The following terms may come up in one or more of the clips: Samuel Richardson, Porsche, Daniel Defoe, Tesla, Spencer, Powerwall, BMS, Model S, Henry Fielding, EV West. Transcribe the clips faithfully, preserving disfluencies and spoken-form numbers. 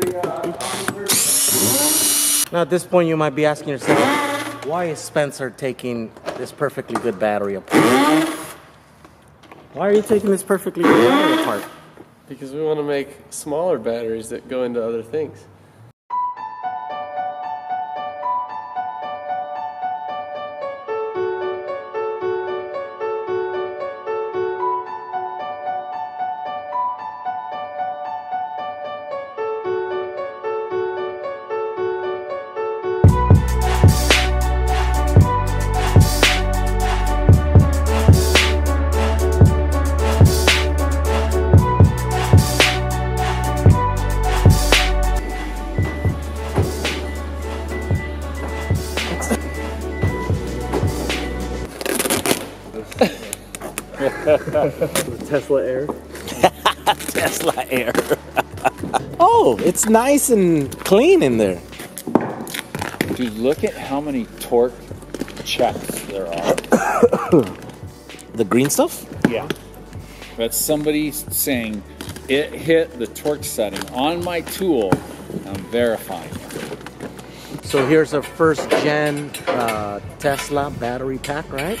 the, uh, now at this point you might be asking yourself, why is Spencer taking this perfectly good battery apart? Why are you taking this perfectly good battery apart? Because we want to make smaller batteries that go into other things. Tesla Air. Tesla Air. Oh, it's nice and clean in there. Dude, look at how many torque checks there are. The green stuff? Yeah. That's somebody saying it hit the torque setting on my tool. I'm verifying it. So here's a first gen uh, Tesla battery pack, right?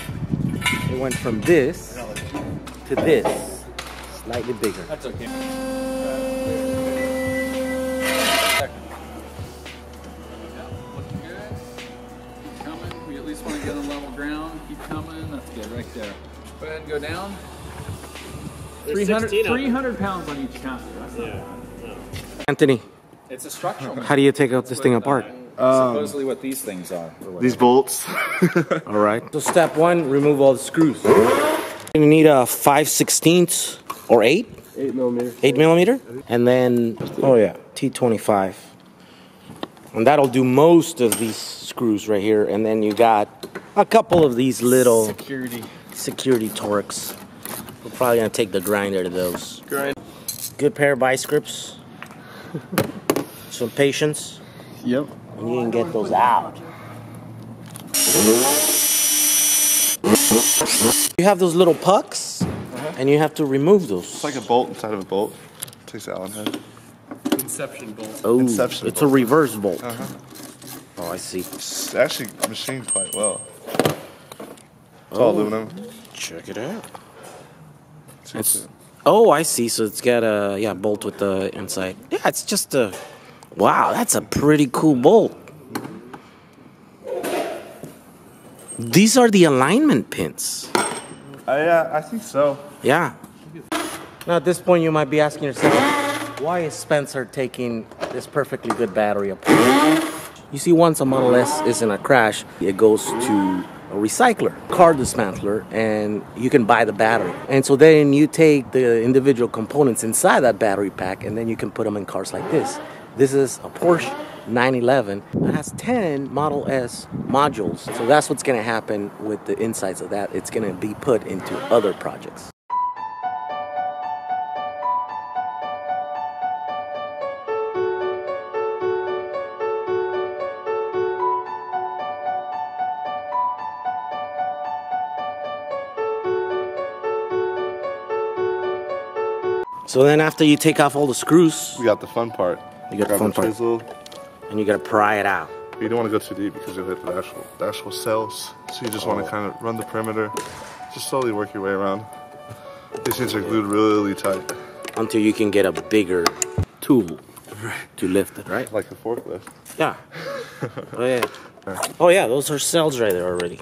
It went from this to this, slightly bigger. That's okay. Looking good. Keep coming. We at least want to get on level ground. Keep coming. That's good, right there. Go ahead and go down. three hundred, three hundred pounds on each counter. That's not bad. Yeah. Anthony. It's a structural. How do you take out this thing apart? Um, supposedly what these things are. These bolts. All right. So step one, remove all the screws. You need a five sixteenths or eight? Eight millimeter. Eight millimeter? And then, oh yeah, T twenty-five. And that'll do most of these screws right here. And then you got a couple of these little security security torques. We're probably gonna take the grinder to those. Grind. Good pair of bi-scripts. Some patience. Yep. And you can get those out. You have those little pucks, uh-huh. and you have to remove those. It's like a bolt inside of a bolt. It takes Allen head. Inception bolt. Oh, Inception it's bolt. A reverse bolt. Uh-huh. Oh, I see. It's actually machined quite well. It's oh, all aluminum. Check it out. It's it's, oh, I see. So it's got a yeah bolt with the inside. Yeah, it's just a. Wow, that's a pretty cool bolt. These are the alignment pins. Uh, yeah, I think so. Yeah. Now at this point you might be asking yourself, why is Spencer taking this perfectly good battery apart? You see, once a Model S is in a crash, it goes to a recycler, car dismantler, and you can buy the battery. And so then you take the individual components inside that battery pack and then you can put them in cars like this. This is a Porsche nine eleven that has ten Model S modules. So that's what's gonna happen with the insides of that. It's gonna be put into other projects. So then after you take off all the screws, we got the fun part. You got the fun part. Chisel. And you gotta pry it out. But you don't want to go too deep because you'll hit the actual, the actual cells. So you just oh. want to kind of run the perimeter. Just slowly work your way around. These things are glued really tight. Until you can get a bigger tool right. to lift it, right? Like a forklift. Yeah. Oh yeah. Right. Oh yeah, those are cells right there already.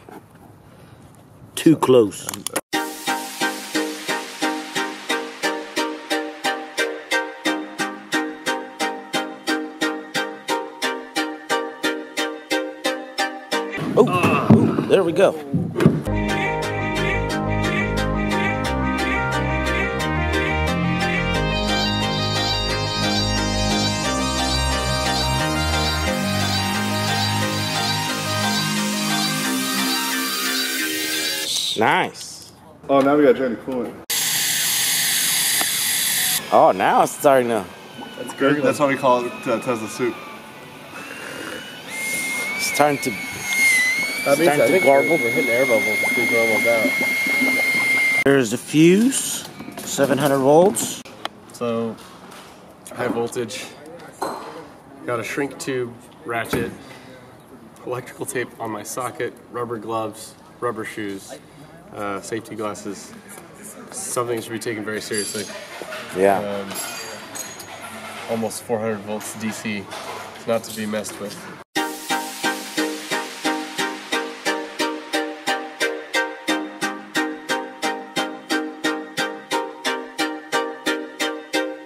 Too close. Oh, ooh, there we go. Nice. Oh, now we got to drain the coolant. Oh, now it's starting to. That's good. That's why we call it uh, Tesla soup. It's starting to. That means I think we're hitting air bubbles. There's the fuse, seven hundred volts. So, high voltage. Got a shrink tube, ratchet, electrical tape on my socket, rubber gloves, rubber shoes, uh, safety glasses. Something should be taken very seriously. Yeah. Um, almost four hundred volts D C. It's not to be messed with.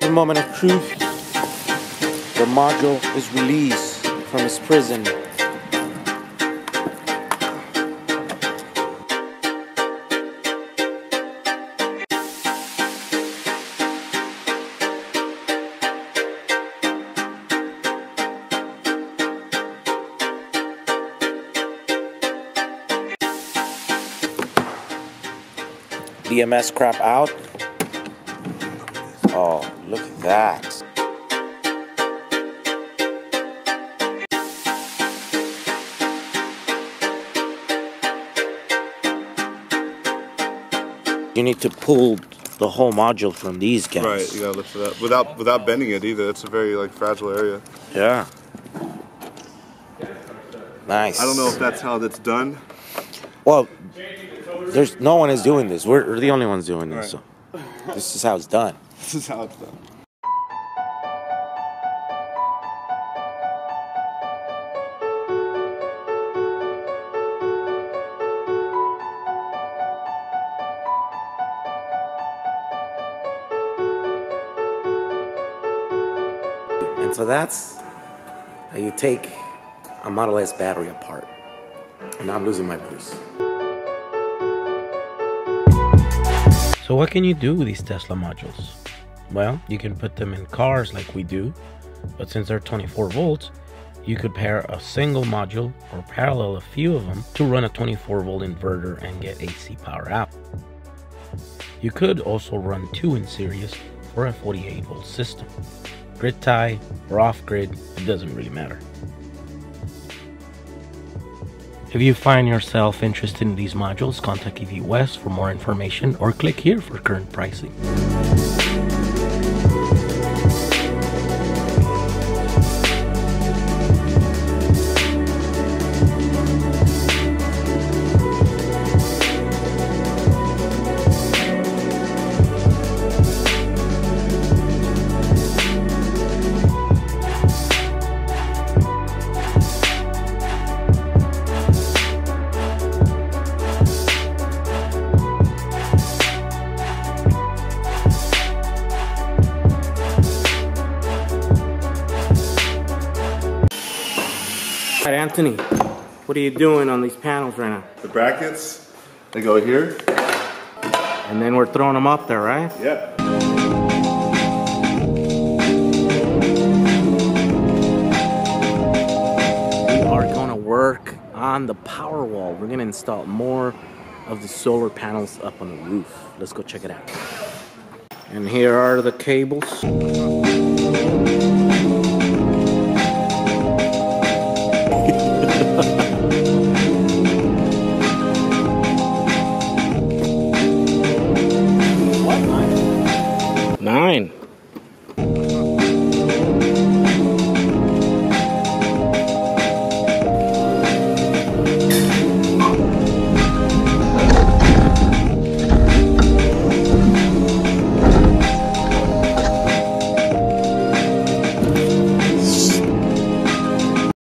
The moment of truth, the module is released from its prison. B M S crap out. Oh, look at that. You need to pull the whole module from these guys. Right, you gotta lift it up. Without without bending it either. It's a very like fragile area. Yeah. Nice. I don't know if that's how that's done. Well, There's no one is doing this. We're, we're the only ones doing this. Right. So this is how it's done. This is how it's done. And so that's how you take a Model S battery apart. And I'm losing my voice. So what can you do with these Tesla modules? Well, you can put them in cars like we do, but since they're twenty-four volts, you could pair a single module or parallel a few of them to run a twenty-four volt inverter and get A C power out. You could also run two in series for a forty-eight volt system. Grid tie or off grid, it doesn't really matter. If you find yourself interested in these modules, contact E V West for more information or click here for current pricing. All right, Anthony, what are you doing on these panels right now? The brackets, they go here. And then we're throwing them up there, right? Yeah. We are gonna work on the power wall. We're gonna install more of the solar panels up on the roof. Let's go check it out. And here are the cables.